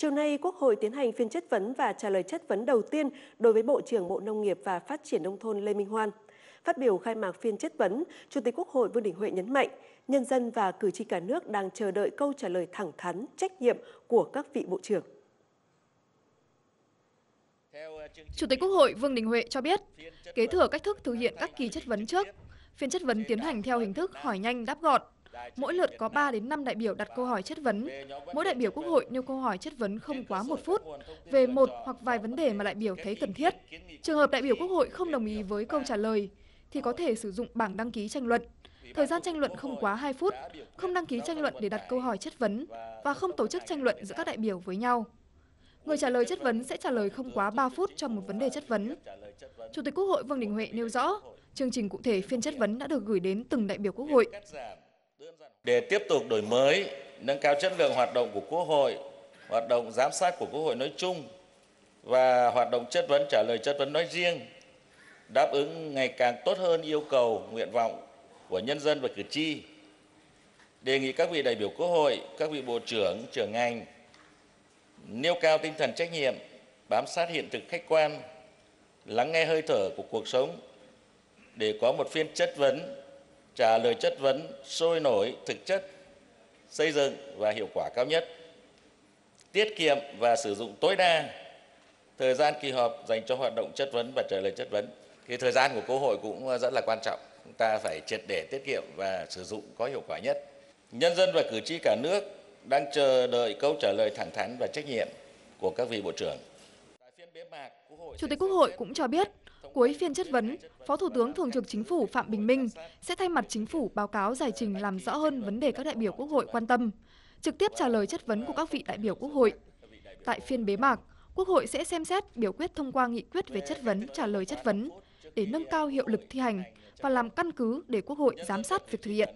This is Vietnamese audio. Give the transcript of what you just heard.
Chiều nay, Quốc hội tiến hành phiên chất vấn và trả lời chất vấn đầu tiên đối với Bộ trưởng Bộ Nông nghiệp và Phát triển Nông thôn Lê Minh Hoan. Phát biểu khai mạc phiên chất vấn, Chủ tịch Quốc hội Vương Đình Huệ nhấn mạnh, nhân dân và cử tri cả nước đang chờ đợi câu trả lời thẳng thắn, trách nhiệm của các vị bộ trưởng. Chủ tịch Quốc hội Vương Đình Huệ cho biết, kế thừa cách thức thực hiện các kỳ chất vấn trước, phiên chất vấn tiến hành theo hình thức hỏi nhanh đáp gọn. Mỗi lượt có 3 đến 5 đại biểu đặt câu hỏi chất vấn. Mỗi đại biểu Quốc hội nêu câu hỏi chất vấn không quá 1 phút về một hoặc vài vấn đề mà đại biểu thấy cần thiết. Trường hợp đại biểu Quốc hội không đồng ý với câu trả lời thì có thể sử dụng bảng đăng ký tranh luận. Thời gian tranh luận không quá 2 phút, không đăng ký tranh luận để đặt câu hỏi chất vấn và không tổ chức tranh luận giữa các đại biểu với nhau. Người trả lời chất vấn sẽ trả lời không quá 3 phút cho một vấn đề chất vấn. Chủ tịch Quốc hội Vương Đình Huệ nêu rõ, chương trình cụ thể phiên chất vấn đã được gửi đến từng đại biểu Quốc hội. Để tiếp tục đổi mới, nâng cao chất lượng hoạt động của Quốc hội, hoạt động giám sát của Quốc hội nói chung và hoạt động chất vấn trả lời chất vấn nói riêng, đáp ứng ngày càng tốt hơn yêu cầu, nguyện vọng của nhân dân và cử tri. Đề nghị các vị đại biểu Quốc hội, các vị bộ trưởng, trưởng ngành nêu cao tinh thần trách nhiệm, bám sát hiện thực khách quan, lắng nghe hơi thở của cuộc sống để có một phiên chất vấn, trả lời chất vấn sôi nổi, thực chất, xây dựng và hiệu quả cao nhất, tiết kiệm và sử dụng tối đa thời gian kỳ họp dành cho hoạt động chất vấn và trả lời chất vấn. Cái thời gian của Quốc hội cũng rất là quan trọng, chúng ta phải triệt để tiết kiệm và sử dụng có hiệu quả nhất. Nhân dân và cử tri cả nước đang chờ đợi câu trả lời thẳng thắn và trách nhiệm của các vị bộ trưởng. Chủ tịch Quốc hội cũng cho biết, cuối phiên chất vấn, Phó Thủ tướng Thường trực Chính phủ Phạm Bình Minh sẽ thay mặt Chính phủ báo cáo giải trình làm rõ hơn vấn đề các đại biểu Quốc hội quan tâm, trực tiếp trả lời chất vấn của các vị đại biểu Quốc hội. Tại phiên bế mạc, Quốc hội sẽ xem xét biểu quyết thông qua nghị quyết về chất vấn, trả lời chất vấn để nâng cao hiệu lực thi hành và làm căn cứ để Quốc hội giám sát việc thực hiện.